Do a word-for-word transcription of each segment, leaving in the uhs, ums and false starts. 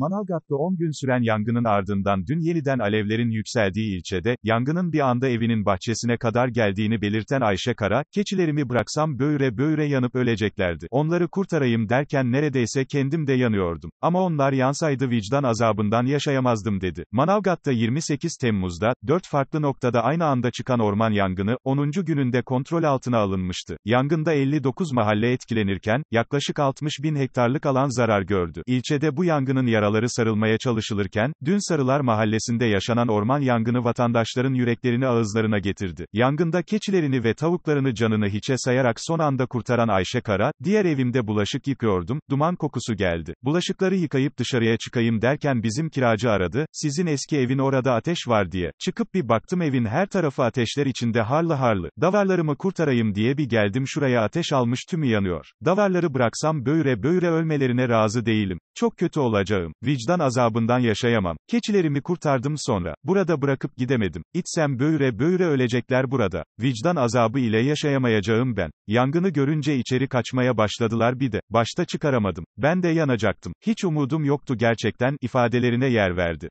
Manavgat'ta on gün süren yangının ardından dün yeniden alevlerin yükseldiği ilçede, yangının bir anda evinin bahçesine kadar geldiğini belirten Ayşe Kara, "Keçilerimi bıraksam böğüre böğüre yanıp öleceklerdi. Onları kurtarayım derken neredeyse kendim de yanıyordum. Ama onlar yansaydı vicdan azabından yaşayamazdım" dedi. Manavgat'ta yirmi sekiz Temmuz'da, dört farklı noktada aynı anda çıkan orman yangını, onuncu gününde kontrol altına alınmıştı. Yangında elli dokuz mahalle etkilenirken, yaklaşık altmış bin hektarlık alan zarar gördü. İlçede bu yangının yaralanması, yaraları sarılmaya çalışılırken, dün Sarılar Mahallesi'nde yaşanan orman yangını vatandaşların yüreklerini ağızlarına getirdi. Yangında keçilerini ve tavuklarını canını hiçe sayarak son anda kurtaran Ayşe Kara, "Diğer evimde bulaşık yıkıyordum, duman kokusu geldi. Bulaşıkları yıkayıp dışarıya çıkayım derken bizim kiracı aradı, sizin eski evin orada ateş var diye. Çıkıp bir baktım evin her tarafı ateşler içinde harlı harlı. Davarlarımı kurtarayım diye bir geldim şuraya ateş almış tümü yanıyor. Davarları bıraksam böğüre böğüre ölmelerine razı değilim. Çok kötü olacağım. Vicdan azabından yaşayamam. Keçilerimi kurtardım sonra. Burada bırakıp gidemedim. İçsem böğüre böğüre ölecekler burada. Vicdan azabı ile yaşayamayacağım ben. Yangını görünce içeri kaçmaya başladılar bir de. Başta çıkaramadım. Ben de yanacaktım. Hiç umudum yoktu gerçekten" ifadelerine yer verdi.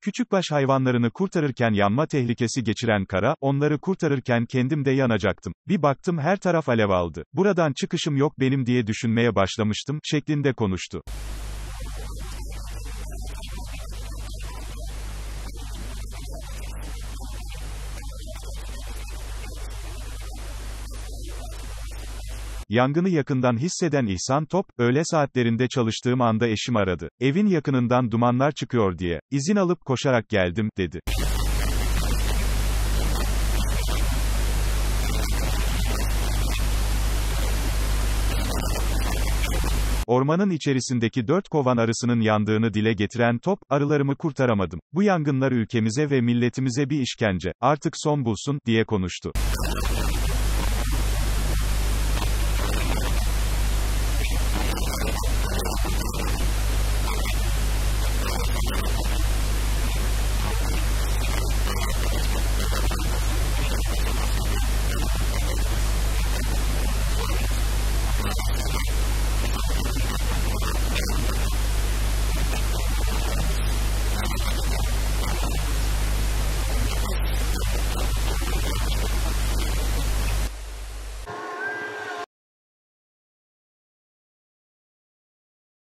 Küçükbaş hayvanlarını kurtarırken yanma tehlikesi geçiren Kara, "Onları kurtarırken kendim de yanacaktım. Bir baktım her taraf alev aldı. Buradan çıkışım yok benim diye düşünmeye başlamıştım" şeklinde konuştu. Yangını yakından hisseden İhsan Top, "Öğle saatlerinde çalıştığım anda eşim aradı. Evin yakınından dumanlar çıkıyor diye. İzin alıp koşarak geldim" dedi. Ormanın içerisindeki dört kovan arısının yandığını dile getiren Top, "Arılarımı kurtaramadım. Bu yangınlar ülkemize ve milletimize bir işkence. Artık son bulsun" diye konuştu.